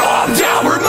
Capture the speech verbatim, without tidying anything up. from downward.